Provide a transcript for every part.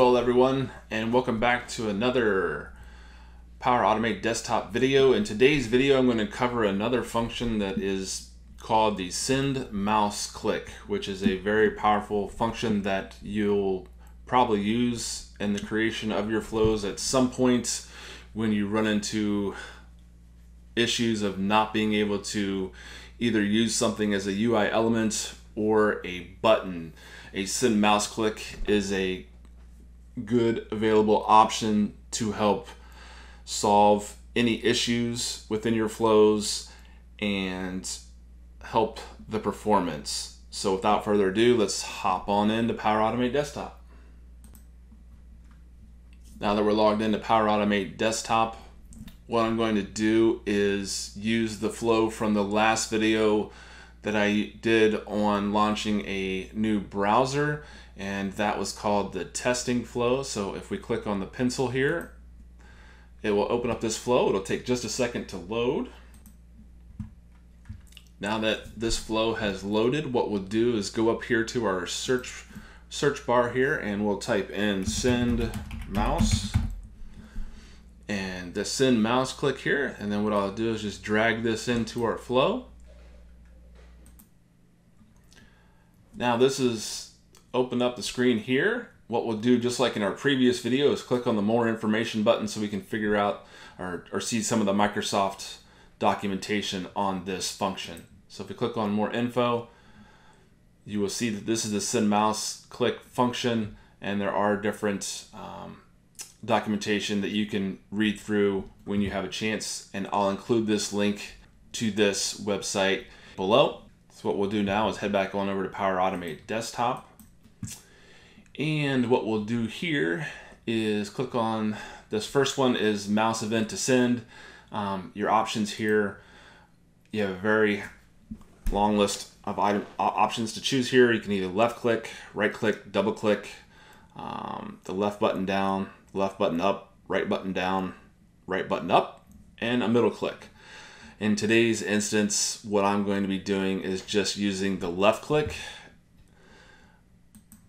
Hello everyone, and welcome back to another Power Automate Desktop video. In today's video, I'm going to cover another function that is called the Send Mouse Click, which is a very powerful function that you'll probably use in the creation of your flows at some point when you run into issues of not being able to either use something as a UI element or a button. A Send Mouse Click is a good available option to help solve any issues within your flows and help the performance. So without further ado, let's hop on into Power Automate Desktop. Now that we're logged into Power Automate Desktop, what I'm going to do is use the flow from the last video that I did on launching a new browser, and that was called the testing flow. So if we click on the pencil here, it will open up this flow. It'll take just a second to load. Now that this flow has loaded, what we'll do is go up here to our search bar here, and we'll type in Send Mouse and the Send Mouse Click here. And then what I'll do is just drag this into our flow. Now this is open up the screen here. What we'll do, just like in our previous video, is click on the more information button so we can figure out or see some of the Microsoft documentation on this function. So if we click on more info, you will see that this is the Send Mouse Click function, and there are different documentation that you can read through when you have a chance, and I'll include this link to this website below. So what we'll do now is head back on over to Power Automate Desktop. And what we'll do here is click on this first one is mouse event to send. Your options here, you have a very long list of options to choose here. You can either left click, right click, double click, the left button down, left button up, right button down, right button up, and a middle click. In today's instance, what I'm going to be doing is just using the left click.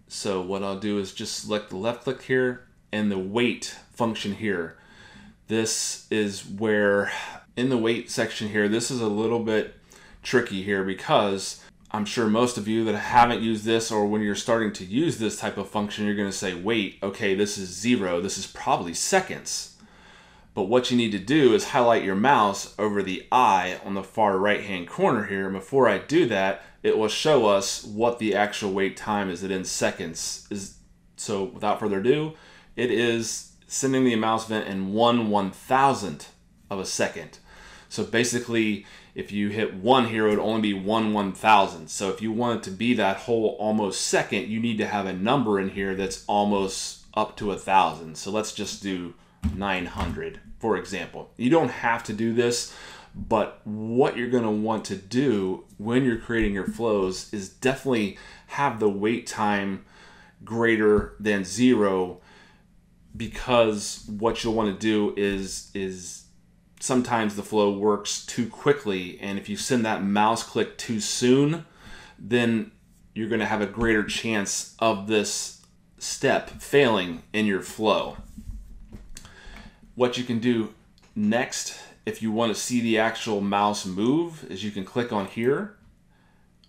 So what I'll do is just select the left click here and the wait function here. This is where, in the wait section here, this is a little bit tricky here, because I'm sure most of you that haven't used this, or when you're starting to use this type of function, you're gonna say, wait, okay, this is 0, this is probably seconds. But what you need to do is highlight your mouse over the eye on the far right-hand corner here. And before I do that, it will show us what the actual wait time is in seconds. So without further ado, it is sending the mouse event in 1/1000th of a second. So basically, if you hit 1 here, it would only be 1/1000th. So if you want it to be that whole almost second, you need to have a number in here that's almost up to 1000. So let's just do 900, for example. You don't have to do this, but what you're going to want to do when you're creating your flows is definitely have the wait time greater than 0, because what you'll want to do is sometimes the flow works too quickly, and if you send that mouse click too soon, then you're going to have a greater chance of this step failing in your flow. What you can do next, if you want to see the actual mouse move, is you can click on here,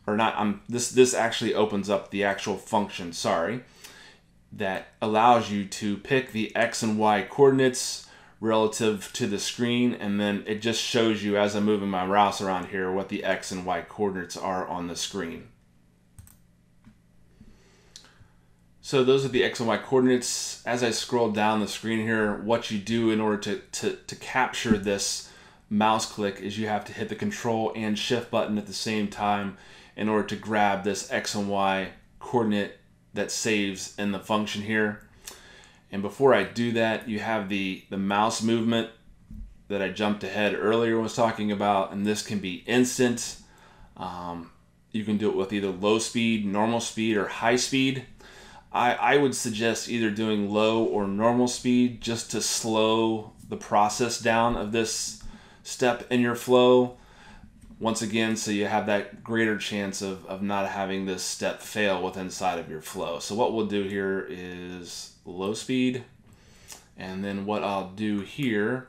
or not. This actually opens up the actual function, sorry, that allows you to pick the X and Y coordinates relative to the screen, and then it just shows you, as I'm moving my mouse around here, what the X and Y coordinates are on the screen. So those are the X and Y coordinates. As I scroll down the screen here, what you do in order to capture this mouse click is you have to hit the Control and Shift button at the same time in order to grab this X and Y coordinate that saves in the function here. And before I do that, you have the mouse movement that I jumped ahead earlier was talking about, and this can be instant. You can do it with either low speed, normal speed, or high speed. I would suggest either doing low or normal speed just to slow the process down of this step in your flow. once again, so you have that greater chance of not having this step fail within inside of your flow. So what we'll do here is low speed, and then what I'll do here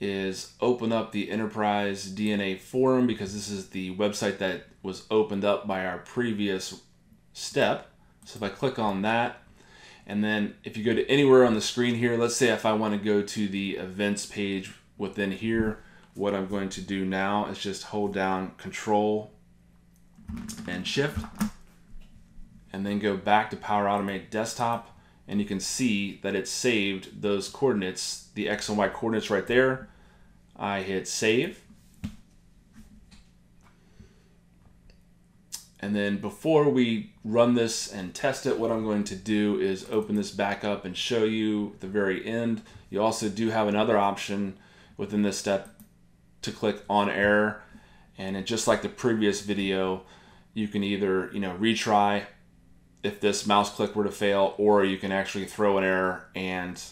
is open up the Enterprise DNA forum, because this is the website that was opened up by our previous step. So if I click on that, and then if you go to anywhere on the screen here, let's say if I want to go to the events page within here, what I'm going to do now is just hold down Control and Shift, and then go back to Power Automate Desktop, and you can see that it saved those coordinates, the X and Y coordinates right there. I hit save. And then before we run this and test it, what I'm going to do is open this back up and show you the very end. You also do have another option within this step to click on error. And it, just like the previous video, you can either, retry if this mouse click were to fail, or you can actually throw an error and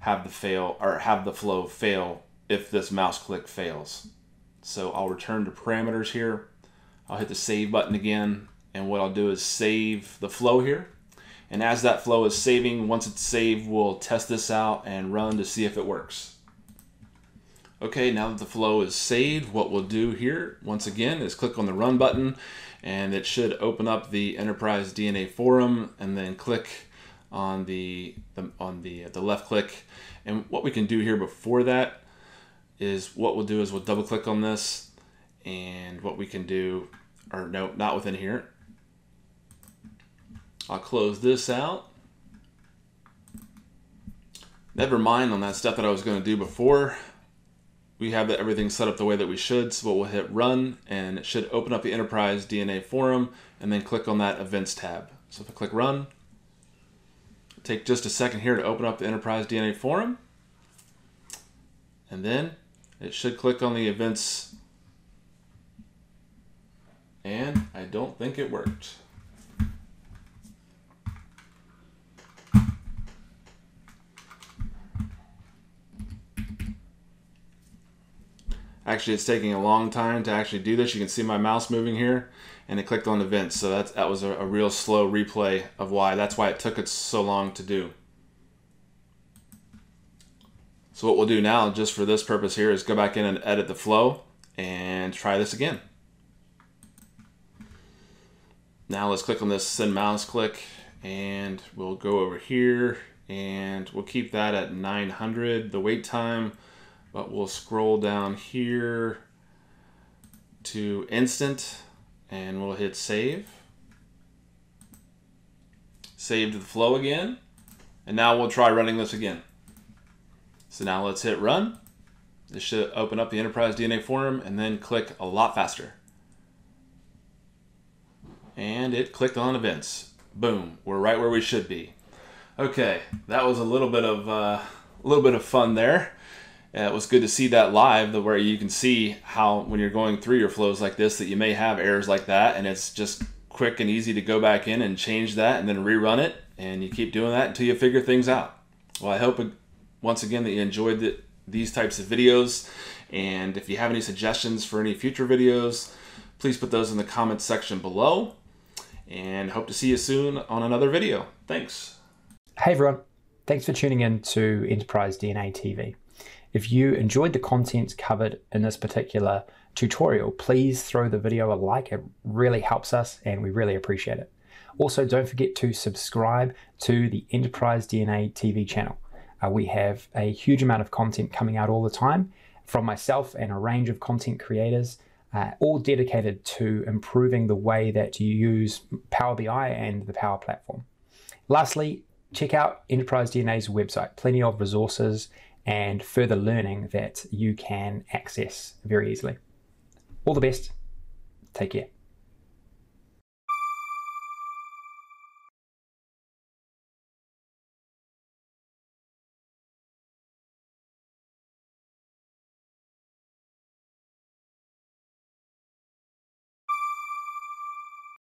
have the fail, or have the flow fail if this mouse click fails. So I'll return to parameters here. I'll hit the save button again, and what I'll do is save the flow here. And as that flow is saving, once it's saved, we'll test this out and run to see if it works. Okay, now that the flow is saved, what we'll do here, once again, is click on the run button, and it should open up the Enterprise DNA forum, and then click on the left click. And what we can do here before that is what we'll do is we'll double click on this. And what we can do, or no, not within here. I'll close this out. Never mind on that step that I was going to do before. We have everything set up the way that we should, so we'll hit run, and it should open up the Enterprise DNA forum, and then click on that events tab. So if I click run, take just a second here to open up the Enterprise DNA forum, and then it should click on the events. And I don't think it worked. Actually, it's taking a long time to actually do this. You can see my mouse moving here, and it clicked on events. So that was a real slow replay of why. That's why it took it so long to do. So what we'll do now, just for this purpose here, is go back in and edit the flow and try this again. Now let's click on this Send Mouse Click, and we'll go over here, and we'll keep that at 900, the wait time, but we'll scroll down here to instant, and we'll hit save. Save to the flow again, and now we'll try running this again. So now let's hit run. This should open up the Enterprise DNA forum, and then click a lot faster. And it clicked on events. Boom, we're right where we should be. Okay, that was a little bit of fun there. It was good to see that live, where you can see how when you're going through your flows like this, that you may have errors like that, and it's just quick and easy to go back in and change that and then rerun it, and you keep doing that until you figure things out. Well, I hope once again that you enjoyed these types of videos, and if you have any suggestions for any future videos, please put those in the comments section below. And hope to see you soon on another video. Thanks. Hey everyone, thanks for tuning in to Enterprise DNA TV. If you enjoyed the contents covered in this particular tutorial, please throw the video a like. It really helps us and we really appreciate it. Also, don't forget to subscribe to the Enterprise DNA TV channel. We have a huge amount of content coming out all the time from myself and a range of content creators, all dedicated to improving the way that you use Power BI and the Power Platform. Lastly, check out Enterprise DNA's website, plenty of resources and further learning that you can access very easily. All the best. Take care.